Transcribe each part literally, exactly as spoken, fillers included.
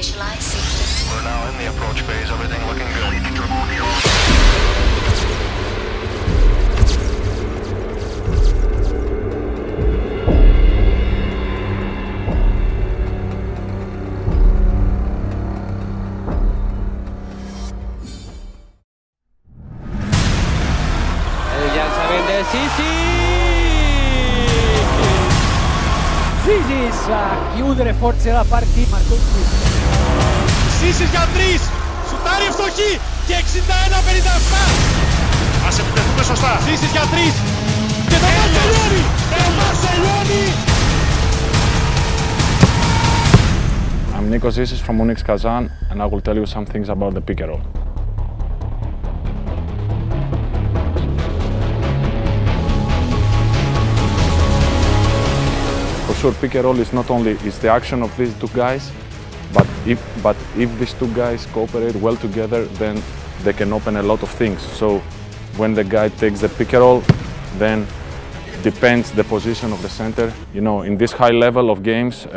Initialize sequence. We're now in the approach phase. Everything looking good. El lanzamiento de Zisis. Zisis a chiudere forse la partita. Marco Zisis για τρεις. Σουτάρει φτωχή και εξήντα ένα πενήντα επτά. Ας επιτεθούμε σωστά. Zisis για τρεις. Και το μάτς τελειώνει. Το μάτς τελειώνει. I'm Nico Zisis from UNICS Kazan and I will tell you some things about the Picero. For sure, pick and roll is not only is the action of these two guys, but if but if these two guys cooperate well together, then they can open a lot of things. So when the guy takes the pick and roll, then depends the position of the center. You know, in this high level of games, uh,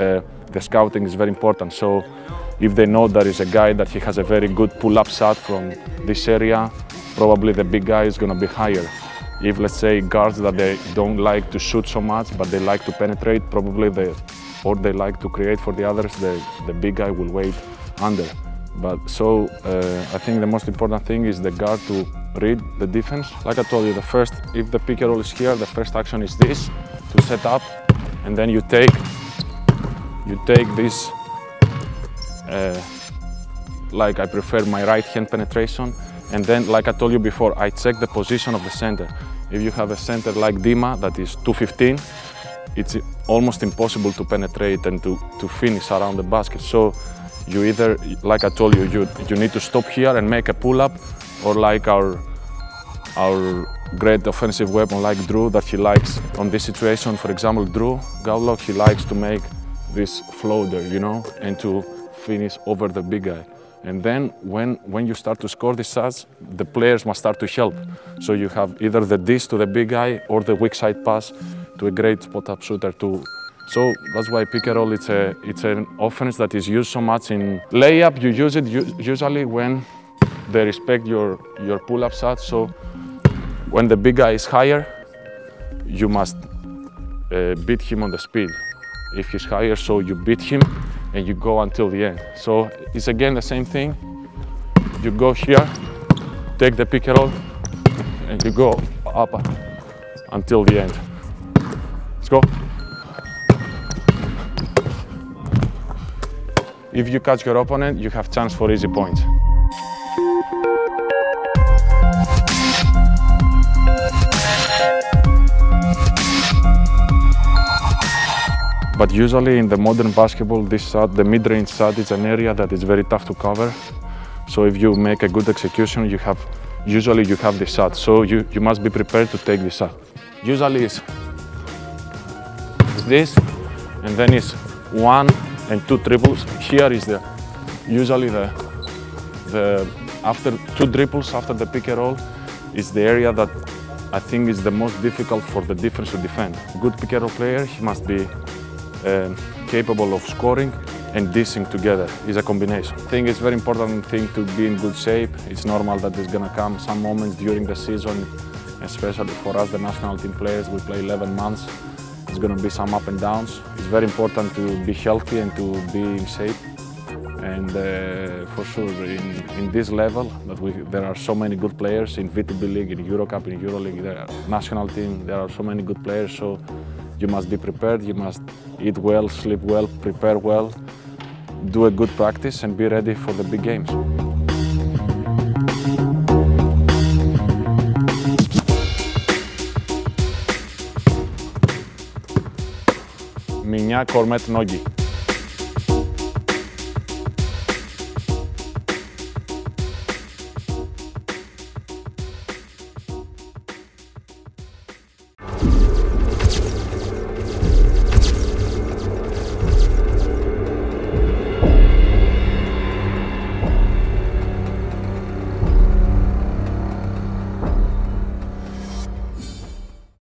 the scouting is very important. So if they know there is a guy that he has a very good pull-up shot from this area, probably the big guy is going to be higher. If, let's say, guards that they don't like to shoot so much, but they like to penetrate, probably they, or they like to create for the others, the, the big guy will wait under. But so uh, I think the most important thing is the guard to read the defense. Like I told you, the first, if the pick and roll is here, the first action is this, to set up, and then you take, you take this, uh, like I prefer my right hand penetration. And then, like I told you before, I check the position of the center. If you have a center like Dima that is two fifteen, it's almost impossible to penetrate and to, to finish around the basket. So you either, like I told you, you, you need to stop here and make a pull-up, or like our, our great offensive weapon like Drew, that he likes on this situation. For example, Drew Gavlok, he likes to make this floater, you know, and to finish over the big guy. And then when, when you start to score these shots, the players must start to help. So you have either the dish to the big guy or the weak side pass to a great spot-up shooter too. So that's why pick and roll, it's, a, it's an offense that is used so much in layup. You use it usually when they respect your, your pull-up shot. So when the big guy is higher, you must uh, beat him on the speed. If he's higher, so you beat him and you go until the end. So it's again the same thing. You go here, take the pick and roll, and you go up until the end. Let's go. If you catch your opponent, you have chance for easy points. But usually in the modern basketball, this shot, the mid-range shot, is an area that is very tough to cover. So if you make a good execution, you have, usually you have this shot. So you, you must be prepared to take this shot. Usually it's this, and then it's one and two triples. Here is the, usually the, the after two triples, after the pick and roll, is the area that I think is the most difficult for the defense to defend. Good pick and roll player, he must be Um, capable of scoring and dishing together. Is a combination. I think it's very important thing to be in good shape. It's normal that there's gonna come some moments during the season, especially for us, the national team players. We play eleven months. It's gonna be some up and downs. It's very important to be healthy and to be in shape. And uh, for sure, in, in this level, that we, there are so many good players in V T B League, in EuroCup, in EuroLeague, the national team. There are so many good players. So you must be prepared. You must eat well, sleep well, prepare well, do a good practice, and be ready for the big games. Minha cormet nogi.